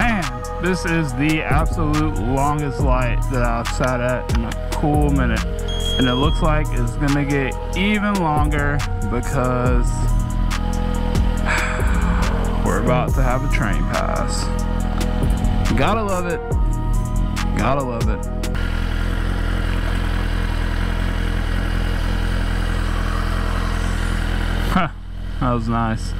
Man, this is the absolute longest light that I've sat at in a cool minute. And it looks like it's gonna get even longer because we're about to have a train pass. Gotta love it. Gotta love it. That was nice.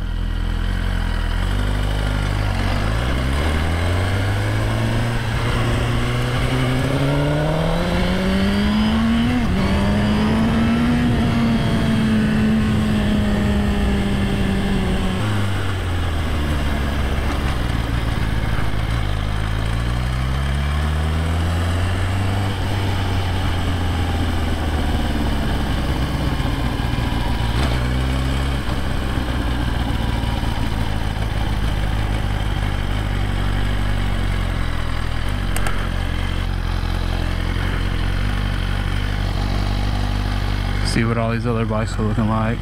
See what all these other bikes are looking like.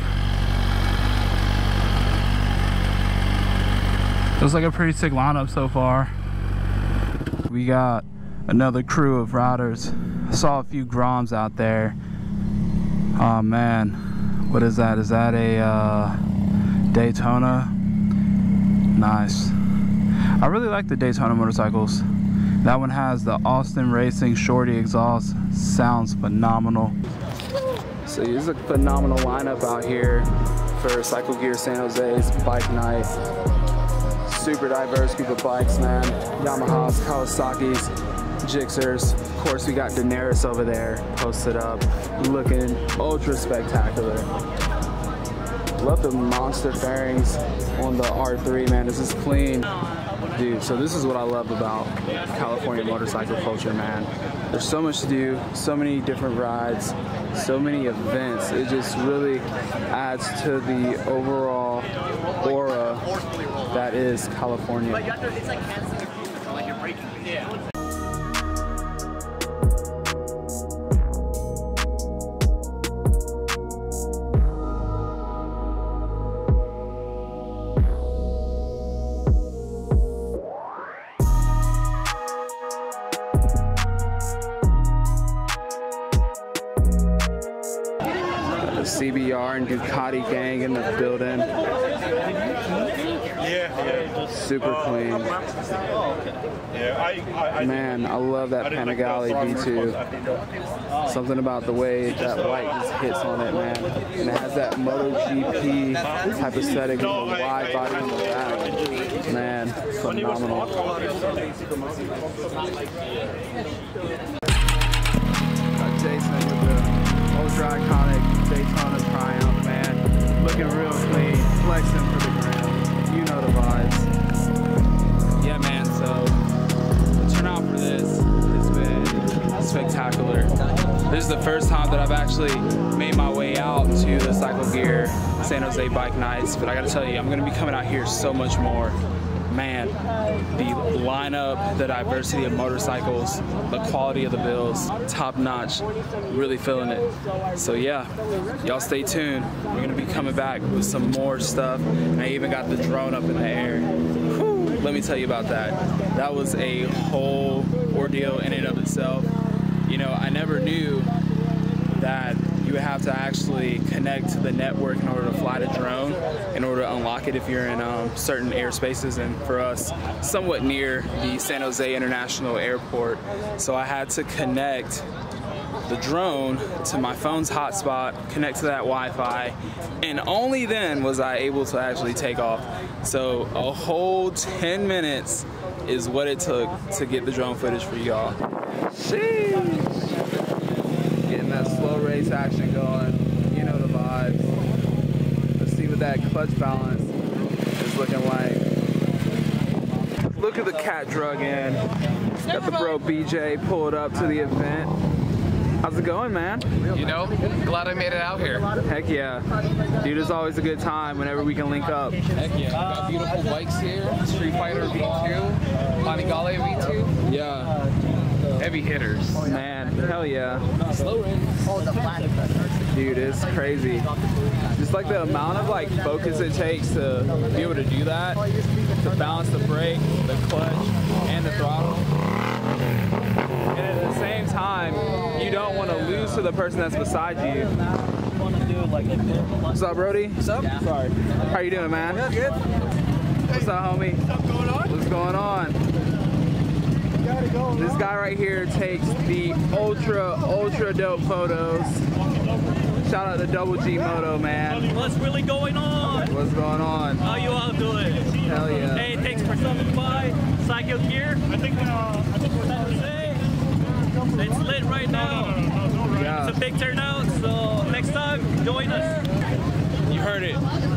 Looks like a pretty sick lineup so far. We got another crew of riders. I saw a few Groms out there. Oh man, what is that? Is that a Daytona? Nice. I really like the Daytona motorcycles. That one has the Austin Racing Shorty exhaust. Sounds phenomenal. So there's a phenomenal lineup out here for Cycle Gear San Jose's bike night. Super diverse group of bikes, man. Yamahas, Kawasaki's, Gixxers. Of course, we got Daenerys over there posted up, looking ultra spectacular. Love the monster fairings on the R3, man. This is clean. Dude, so this is what I love about California motorcycle culture, man. There's so much to do, so many different rides, so many events. It just really adds to the overall aura that is California. CBR and Ducati gang in the building. Yeah. Super clean. Man, I love that Panigale V2. Something about the way that light just hits on it, man. And it has that MotoGP type aesthetic with the wide body on the back. Man, phenomenal. Jason with the ultra iconic Daytona Triumph, man. Looking real clean, flexing for the ground. You know the vibes. Yeah, man, so the turnout for this has been spectacular. This is the first time that I've actually made my way out to the Cycle Gear San Jose Bike Nights, but I gotta tell you, I'm gonna be coming out here so much more. Man, the lineup, the diversity of motorcycles, the quality of the builds, top notch, really feeling it. So yeah, y'all stay tuned. We're gonna be coming back with some more stuff. And I even got the drone up in the air. Whew, let me tell you about that. That was a whole ordeal in and of itself. You know, I never knew that you would have to actually connect to the network in order to fly the drone, in order to unlock it if you're in certain airspaces, and for us, somewhat near the San Jose International Airport. So I had to connect the drone to my phone's hotspot, connect to that Wi-Fi, and only then was I able to actually take off. So a whole 10 minutes is what it took to get the drone footage for y'all. Sheesh. Slow race action going, you know the vibes. Let's see what that clutch balance is looking like. Look at the cat drug in. Got the bro BJ pulled up to the event. How's it going, man? You know, glad I made it out here. Heck yeah. Dude, it's always a good time whenever we can link up. Heck yeah. We got beautiful bikes here. Street Fighter V2, Panigale V2. Yeah. Heavy hitters. Man, hell yeah. Dude, it's crazy. Just like the amount of like focus it takes to be able to do that to balance the brake, the clutch, and the throttle. And at the same time, you don't want to lose to the person that's beside you. What's up, Brody? What's up? Yeah. Sorry. How you doing, man? Yeah, good. What's up, homie? What's going on? This guy right here takes the ultra dope photos. Shout out to Double G Moto, man. What's really going on? What's going on? How you all doing? Hell yeah. Hey, thanks for stopping by. Cycle Gear. I think we're San Jose. It's lit right now. Yeah. It's a big turnout, so next time, join us. You heard it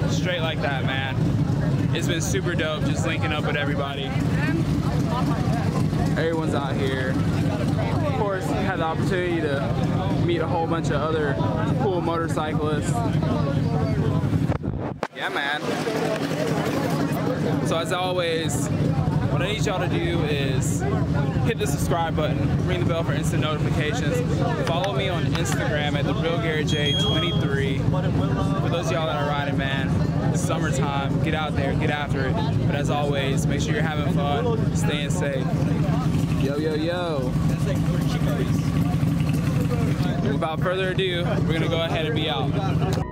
straight like that, man. It's been super dope just linking up with everybody. Everyone's out here. Of course, had the opportunity to meet a whole bunch of other cool motorcyclists. Yeah, man. So as always, what I need y'all to do is hit the subscribe button, ring the bell for instant notifications, follow me on Instagram at @realgarryj23. For those of y'all that are riding, man, it's summertime. Get out there, get after it. But as always, make sure you're having fun, staying safe. Yo, yo, yo. Without further ado, we're gonna go ahead and be out.